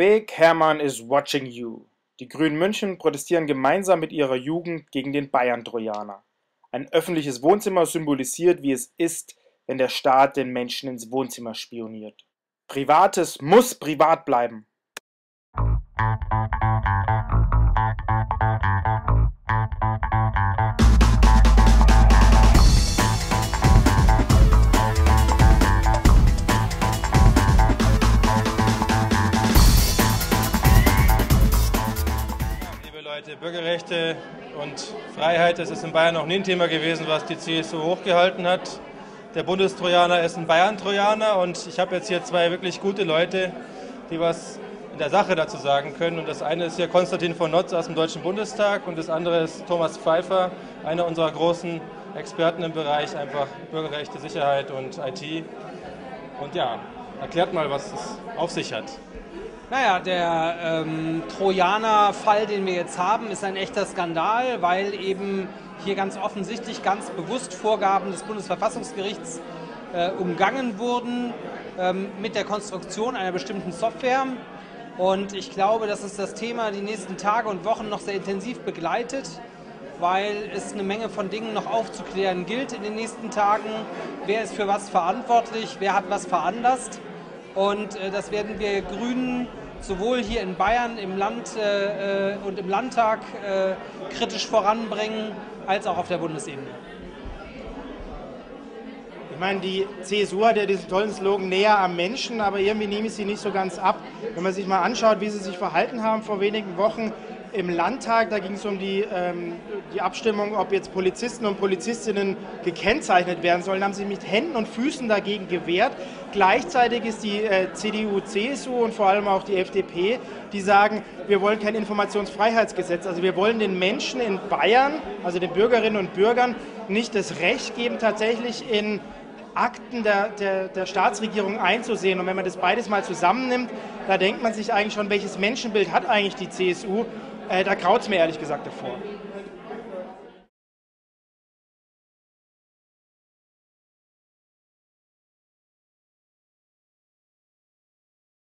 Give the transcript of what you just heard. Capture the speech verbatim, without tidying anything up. Big Herrmann is watching you. Die Grünen München protestieren gemeinsam mit ihrer Jugend gegen den Bayerntrojaner. Ein öffentliches Wohnzimmer symbolisiert, wie es ist, wenn der Staat den Menschen ins Wohnzimmer spioniert. Privates muss privat bleiben. Bürgerrechte und Freiheit, das ist in Bayern noch nie ein Thema gewesen, was die C S U hochgehalten hat. Der Bundestrojaner ist ein Bayerntrojaner und ich habe jetzt hier zwei wirklich gute Leute, die was in der Sache dazu sagen können. Und das eine ist hier Konstantin von Notz aus dem Deutschen Bundestag und das andere ist Thomas Pfeiffer, einer unserer großen Experten im Bereich einfach Bürgerrechte, Sicherheit und I T. Und ja, erklärt mal, was es auf sich hat. Naja, der ähm, Trojaner-Fall, den wir jetzt haben, ist ein echter Skandal, weil eben hier ganz offensichtlich ganz bewusst Vorgaben des Bundesverfassungsgerichts äh, umgangen wurden ähm, mit der Konstruktion einer bestimmten Software. Und ich glaube, dass es das Thema die nächsten Tage und Wochen noch sehr intensiv begleitet, weil es eine Menge von Dingen noch aufzuklären gilt in den nächsten Tagen. Wer ist für was verantwortlich, wer hat was veranlasst? Und äh, das werden wir Grünen sowohl hier in Bayern im Land äh, und im Landtag äh, kritisch voranbringen, als auch auf der Bundesebene. Ich meine, die C S U hat ja diesen tollen Slogan, näher am Menschen, aber irgendwie nehme ich sie nicht so ganz ab. Wenn man sich mal anschaut, wie sie sich verhalten haben vor wenigen Wochen im Landtag, da ging es um die, ähm, die Abstimmung, ob jetzt Polizisten und Polizistinnen gekennzeichnet werden sollen, haben sie mit Händen und Füßen dagegen gewehrt. Gleichzeitig ist die äh, C D U, C S U und vor allem auch die F D P, die sagen, wir wollen kein Informationsfreiheitsgesetz. Also wir wollen den Menschen in Bayern, also den Bürgerinnen und Bürgern, nicht das Recht geben, tatsächlich in Akten der, der, der Staatsregierung einzusehen. Und wenn man das beides mal zusammennimmt, da denkt man sich eigentlich schon, welches Menschenbild hat eigentlich die C S U? Da graut es mir ehrlich gesagt davor.